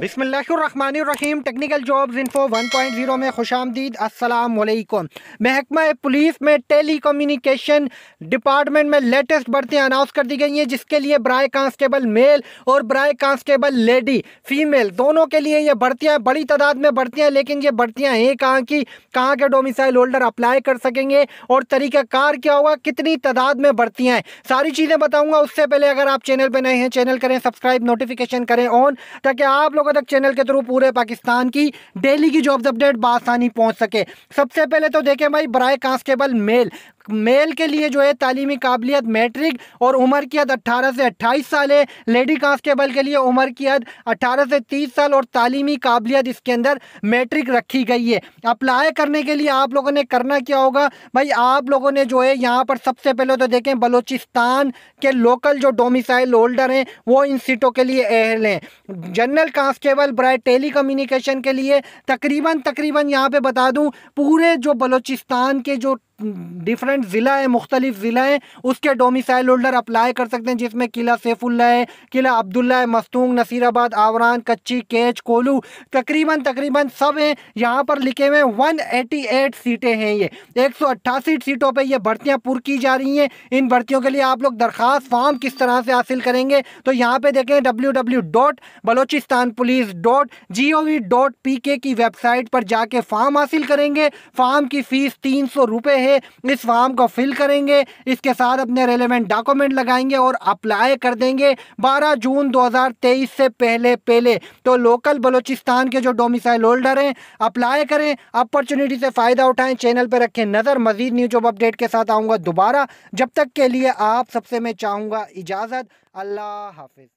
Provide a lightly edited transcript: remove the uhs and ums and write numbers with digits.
बिस्मिल्लाहिर्रहमानिर्रहीम technical jobs info 1.0 में खुशामदीद। अस्सलाम वालेकुम। महकमा पुलिस में टेली कम्युनिकेशन डिपार्टमेंट में लेटेस्ट भर्तियां अनाउंस कर दी गई हैं, जिसके लिए ब्राय कांस्टेबल मेल और ब्राय कांस्टेबल लेडी फीमेल दोनों के लिए ये भर्तियां बड़ी तादाद में भर्तियां, लेकिन ये भर्तियां हैं कहाँ के डोमिसाइल होल्डर अप्लाई कर सकेंगे और तरीक़ाकार क्या होगा, कितनी तादाद में भर्तियाँ हैं, सारी चीज़ें बताऊँगा। उससे पहले अगर आप चैनल पर नए हैं, चैनल करें सब्सक्राइब, नोटिफिकेशन करें ऑन, ताकि आप लोगों तक चैनल के थ्रू पूरे पाकिस्तान की डेली की जॉब्स अपडेट बआसानी पहुंच सके। सबसे पहले तो देखें भाई, बराए कांस्टेबल मेल के लिए जो है तालीमी काबिलियत मैट्रिक और उम्र की हद 18 से 28 साल है। लेडी कांस्टेबल के लिए उम्र की हद 18 से 30 साल और तालीमी काबिलियत इसके अंदर मैट्रिक रखी गई है। अप्लाई करने के लिए आप लोगों ने करना क्या होगा भाई, आप लोगों ने जो है यहाँ पर सबसे पहले तो देखें बलोचिस्तान के लोकल जो डोमिसाइल होल्डर हैं वो इन सीटों के लिए अहल हैं। जनरल कांस्टेबल ब्राय टेली कम्युनिकेशन के लिए तकरीबन यहाँ पर बता दूँ, पूरे जो बलोचिस्तान के जो डिफरेंट ज़िला है, मुख्तलिफ़ ज़िला है, उसके डोमिसाइल होल्डर अप्लाई कर सकते हैं, जिसमें किला सैफुल्ला है, किला अब्दुल्ला है, मस्तूंग, नसीराबाद, आवरान, कच्ची, कोलू, तकरीबन सब हैं यहाँ पर लिखे हुए। 188 सीटें हैं, ये 188 सीटों पे ये भर्तियाँ पूरी की जा रही हैं। इन भर्तियों के लिए आप लोग दरख्वास फॉर्म किस तरह से हासिल करेंगे, तो यहाँ पर देखें www.balochistanpolice.gov.pk की वेबसाइट पर जाके फॉर्म हासिल करेंगे। फॉर्म की फ़ीस 300 रुपये। इस फॉर्म को फिल करेंगे, इसके साथ अपने रेलेवेंट डॉक्यूमेंट लगाएंगे और अप्लाई कर देंगे 12 जून 2023 से पहले। तो लोकल बलोचिस्तान के जो डोमिसाइल होल्डर हैं अप्लाई करें, अपॉर्चुनिटी से फ़ायदा उठाएं। चैनल पर रखें नज़र, मज़ीद न्यू जॉब अपडेट के साथ आऊँगा दोबारा। जब तक के लिए आप सबसे मैं चाहूँगा इजाज़त। अल्लाह हाफिज़।